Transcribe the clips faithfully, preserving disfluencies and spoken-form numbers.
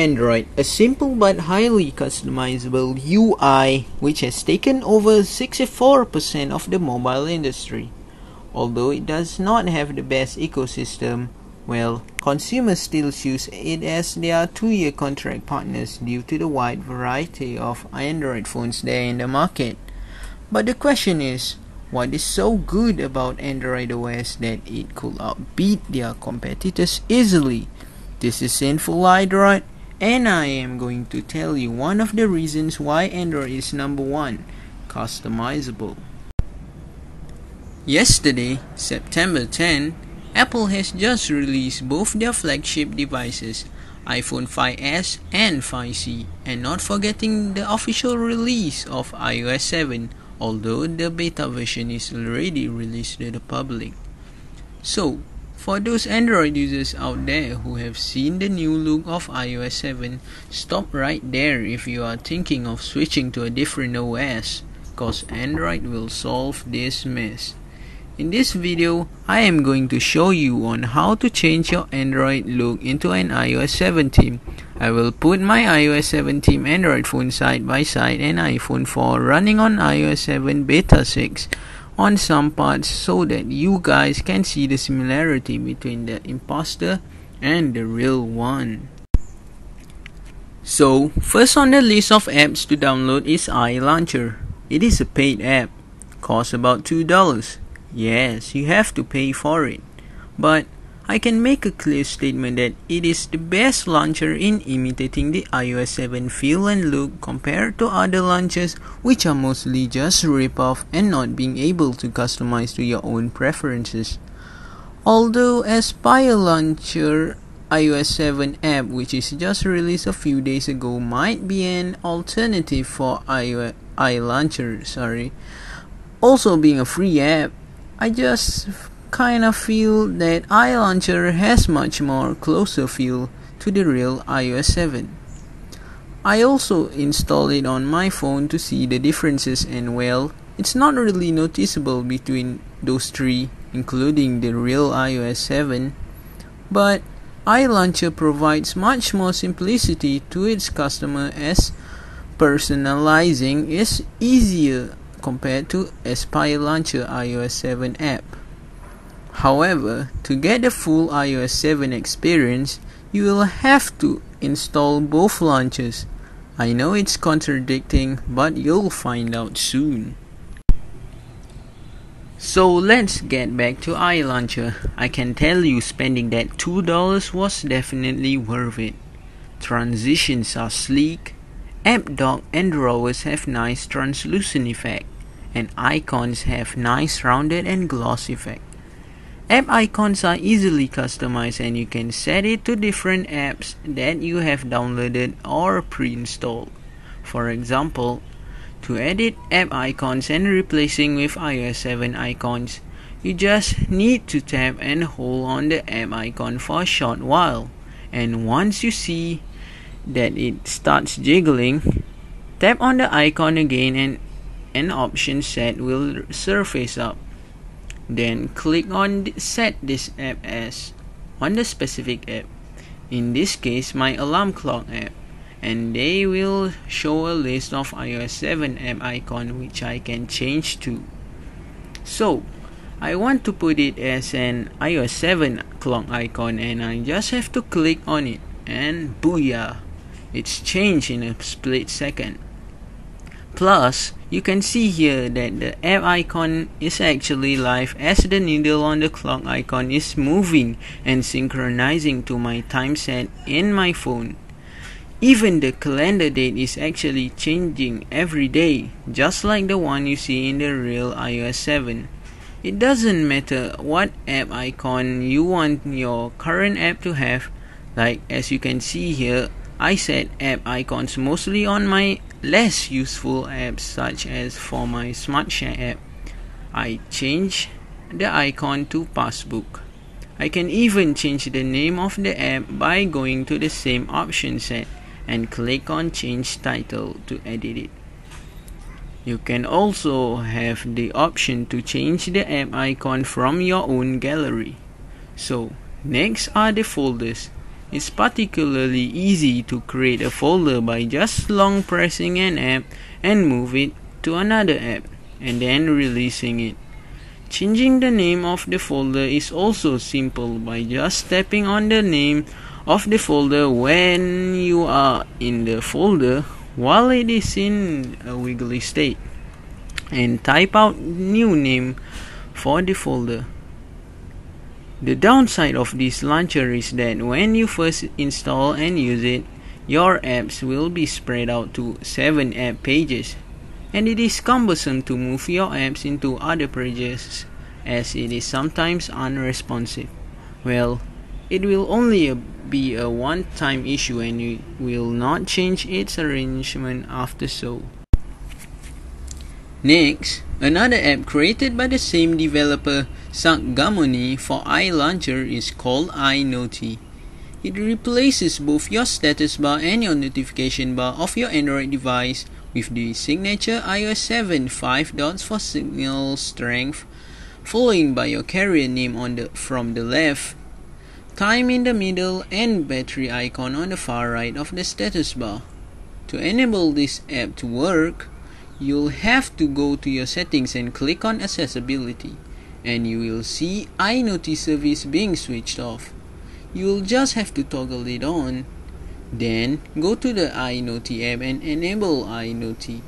Android, a simple but highly customizable U I which has taken over sixty-four percent of the mobile industry. Although it does not have the best ecosystem, well, consumers still choose it as their two-year contract partners due to the wide variety of Android phones there in the market. But the question is, what is so good about Android O S that it could outbid their competitors easily? This is Sinfullidroid, and I am going to tell you one of the reasons why Android is number one, customizable. Yesterday, September tenth, Apple has just released both their flagship devices, iPhone five S and five C, and not forgetting the official release of iOS seven, although the beta version is already released to the public. So, for those Android users out there who have seen the new look of iOS seven, stop right there if you are thinking of switching to a different O S, cause Android will solve this mess. In this video, I am going to show you on how to change your Android look into an iOS seven theme. I will put my iOS seven theme Android phone side by side and iPhone four running on iOS seven beta six. On some parts so that you guys can see the similarity between the imposter and the real one. So, first on the list of apps to download is iLauncher. It is a paid app, costs about two dollars. Yes, you have to pay for it. But I can make a clear statement that it is the best launcher in imitating the iOS seven feel and look compared to other launchers which are mostly just rip-off and not being able to customize to your own preferences. Although Espier Launcher iOS seven app, which is just released a few days ago, might be an alternative for iLauncher, sorry. Also being a free app, I just kind of feel that iLauncher has much more closer feel to the real iOS seven. I also installed it on my phone to see the differences, and well, it's not really noticeable between those three, including the real iOS seven, but iLauncher provides much more simplicity to its customer as personalizing is easier compared to Espier Launcher iOS seven app. However, to get the full iOS seven experience, you will have to install both launchers. I know it's contradicting, but you'll find out soon. So let's get back to iLauncher. I can tell you spending that two dollars was definitely worth it. Transitions are sleek, app dock and drawers have nice translucent effect, and icons have nice rounded and gloss effect. App icons are easily customized and you can set it to different apps that you have downloaded or pre-installed. For example, to edit app icons and replacing with iOS seven icons, you just need to tap and hold on the app icon for a short while. And once you see that it starts jiggling, tap on the icon again and an option set will surface up. Then click on Set this app as on the specific app, in this case my alarm clock app, and they will show a list of iOS seven app icon which I can change to. So I want to put it as an iOS seven clock icon and I just have to click on it and booyah, it's changed in a split second. Plus, you can see here that the app icon is actually live as the needle on the clock icon is moving and synchronizing to my time set in my phone. Even the calendar date is actually changing every day, just like the one you see in the real iOS seven. It doesn't matter what app icon you want your current app to have, like as you can see here, I set app icons mostly on my less useful apps such as for my SmartShare app. I change the icon to Passbook. I can even change the name of the app by going to the same option set and click on Change Title to edit it. You can also have the option to change the app icon from your own gallery. So next are the folders. It's particularly easy to create a folder by just long pressing an app and move it to another app and then releasing it. Changing the name of the folder is also simple by just tapping on the name of the folder when you are in the folder while it is in a wiggly state, and type out new name for the folder. The downside of this launcher is that when you first install and use it, your apps will be spread out to seven app pages, and it is cumbersome to move your apps into other pages as it is sometimes unresponsive. Well, it will only be a one-time issue and it will not change its arrangement after so. Next, another app created by the same developer, Sakgamuni, for iLauncher is called iNoty. It replaces both your status bar and your notification bar of your Android device with the signature i O S seven five dots for signal strength, following by your carrier name on the from the left, time in the middle, and battery icon on the far right of the status bar. To enable this app to work, you'll have to go to your settings and click on accessibility, and you will see iNoty service being switched off. You'll just have to toggle it on. Then go to the iNoty app and enable iNoty.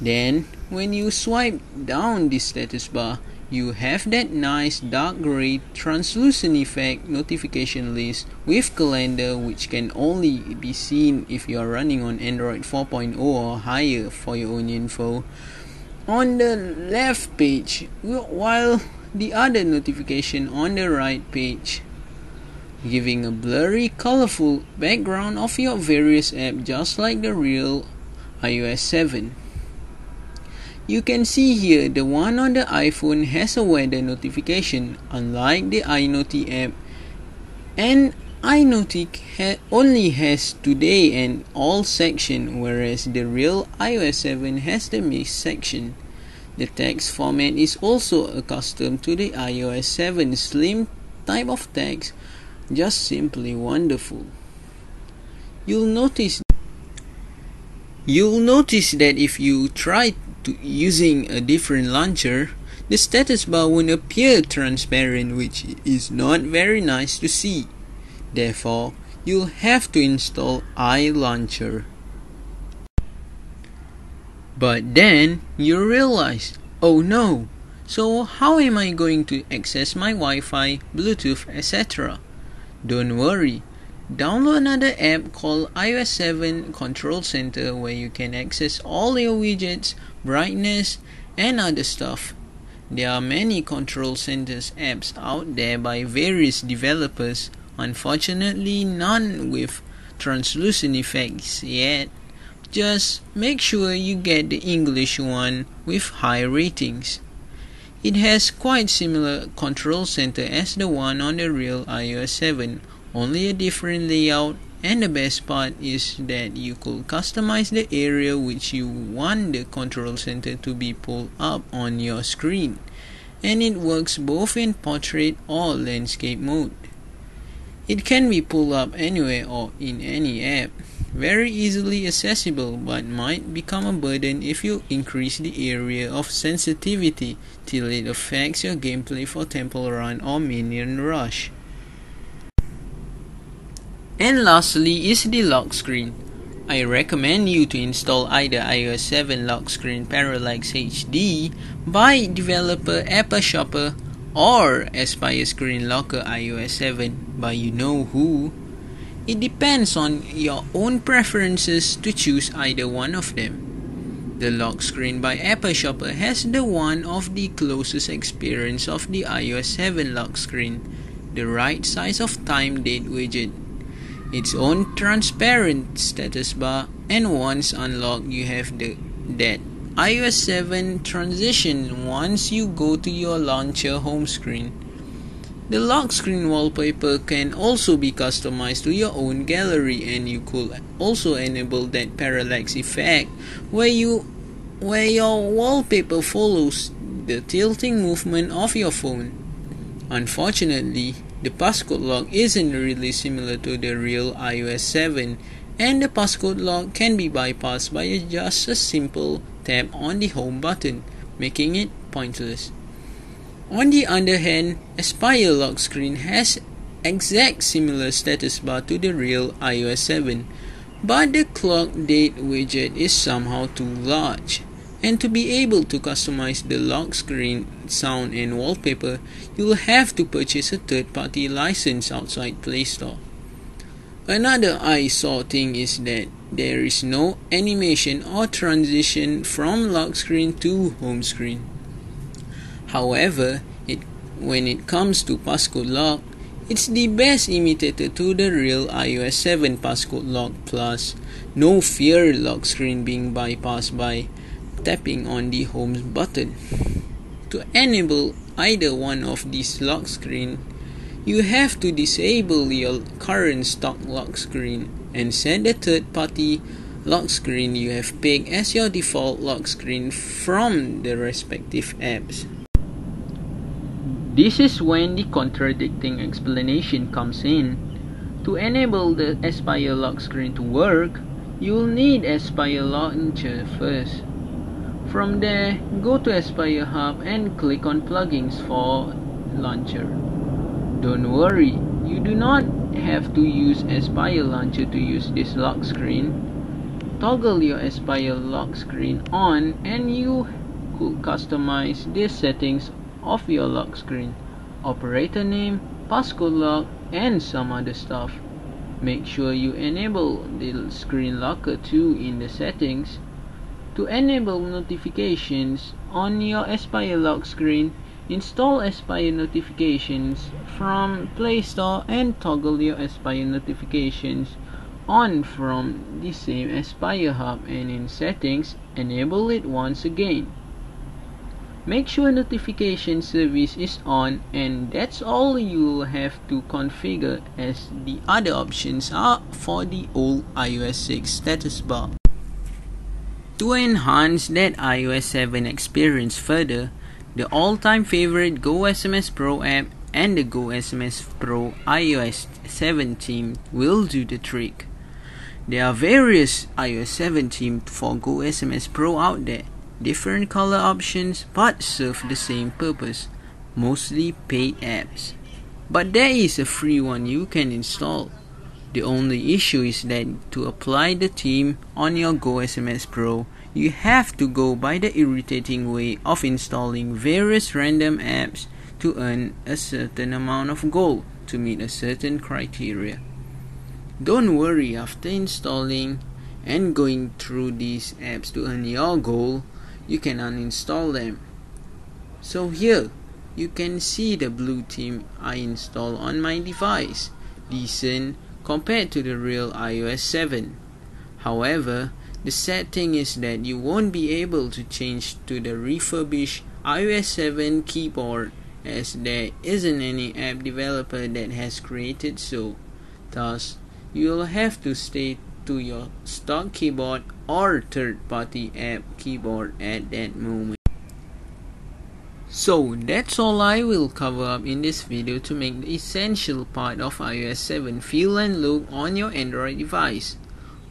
Then when you swipe down the status bar, you have that nice dark gray translucent effect notification list with calendar, which can only be seen if you are running on Android four point oh or higher for your own info on the left page, while the other notification on the right page, giving a blurry, colorful background of your various apps just like the real i O S seven. You can see here the one on the iPhone has a weather notification, unlike the iNoty app, and iNoty ha only has today and all section, whereas the real i O S seven has the missed section. The text format is also accustomed to the i O S seven slim type of text. Just simply wonderful. You'll notice You'll notice that if you try to using a different launcher, the status bar won't appear transparent, which is not very nice to see. Therefore, you'll have to install iLauncher. But then you realize, oh no, so how am I going to access my Wi-Fi, Bluetooth, et cetera? Don't worry, download another app called i O S seven Control Center where you can access all your widgets, brightness, and other stuff. There are many Control Centers apps out there by various developers, unfortunately none with translucent effects yet. Just make sure you get the English one with high ratings. It has quite similar control center as the one on the real i O S seven, only a different layout, and the best part is that you could customize the area which you want the control center to be pulled up on your screen, and it works both in portrait or landscape mode. It can be pulled up anywhere or in any app, very easily accessible, but might become a burden if you increase the area of sensitivity till it affects your gameplay for Temple Run or Minion Rush. And lastly is the lock screen. I recommend you to install either i O S seven Lock Screen Parallax H D by developer AppShopper or Espier Screen Locker i O S seven by you know who. It depends on your own preferences to choose either one of them. The lock screen by AppShopper has the one of the closest experience of the i O S seven lock screen, the right size of time date widget, its own transparent status bar, and once unlocked you have the that i O S seven transition once you go to your launcher home screen. The lock screen wallpaper can also be customized to your own gallery, and you could also enable that parallax effect where you where your wallpaper follows the tilting movement of your phone. Unfortunately, The passcode lock isn't really similar to the real i O S seven, and the passcode lock can be bypassed by just a simple tap on the home button, making it pointless. On the other hand, Espier Lock Screen has exact similar status bar to the real i O S seven, but the clock date widget is somehow too large. And to be able to customize the lock screen, sound and wallpaper, you'll have to purchase a third-party license outside Play Store. Another eyesore thing is that there is no animation or transition from lock screen to home screen. However, it, when it comes to passcode lock, it's the best imitator to the real i O S seven passcode lock plus no fear lock screen being bypassed by tapping on the home button. To enable either one of these lock screen, you have to disable your current stock lock screen and set the third party lock screen you have picked as your default lock screen from the respective apps. This is when the contradicting explanation comes in. To enable the Espier lock screen to work, you'll need Espier Launcher first. From there, go to Espier Hub and click on plugins for Launcher. Don't worry, you do not have to use Espier Launcher to use this lock screen. Toggle your Espier lock screen on and you could customize these settings of your lock screen, operator name, passcode lock, and some other stuff. Make sure you enable the screen locker too in the settings. To enable notifications on your Espier lock screen, install Espier notifications from Play Store and toggle your Espier notifications on from the same Espier Hub, and in settings, enable it once again. Make sure notification service is on, and that's all you'll have to configure, as the other options are for the old i O S six status bar. To enhance that i O S seven experience further, the all-time favorite Go S M S Pro app and the Go S M S Pro i O S seven theme will do the trick. There are various i O S seven themes for Go S M S Pro out there, different color options but serve the same purpose, mostly paid apps. But there is a free one you can install. The only issue is that to apply the theme on your Go S M S Pro, you have to go by the irritating way of installing various random apps to earn a certain amount of gold to meet a certain criteria. Don't worry, after installing and going through these apps to earn your gold, you can uninstall them. So here, you can see the blue theme I installed on my device. Decent compared to the real i O S seven. However, the sad thing is that you won't be able to change to the refurbished i O S seven keyboard, as there isn't any app developer that has created so. Thus, you'll have to stay to your stock keyboard or third-party app keyboard at that moment. So that's all I will cover up in this video to make the essential part of i O S seven feel and look on your Android device.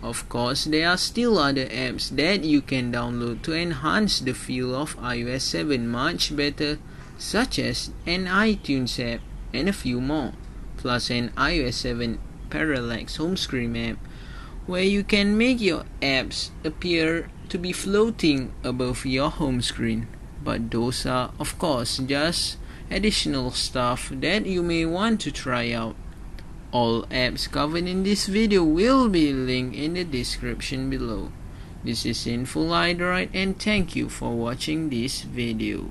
Of course, there are still other apps that you can download to enhance the feel of i O S seven much better, such as an iTunes app and a few more, plus an i O S seven Parallax home screen app, where you can make your apps appear to be floating above your home screen. But those are, of course, just additional stuff that you may want to try out. All apps covered in this video will be linked in the description below. This is Sinfullidroid, and thank you for watching this video.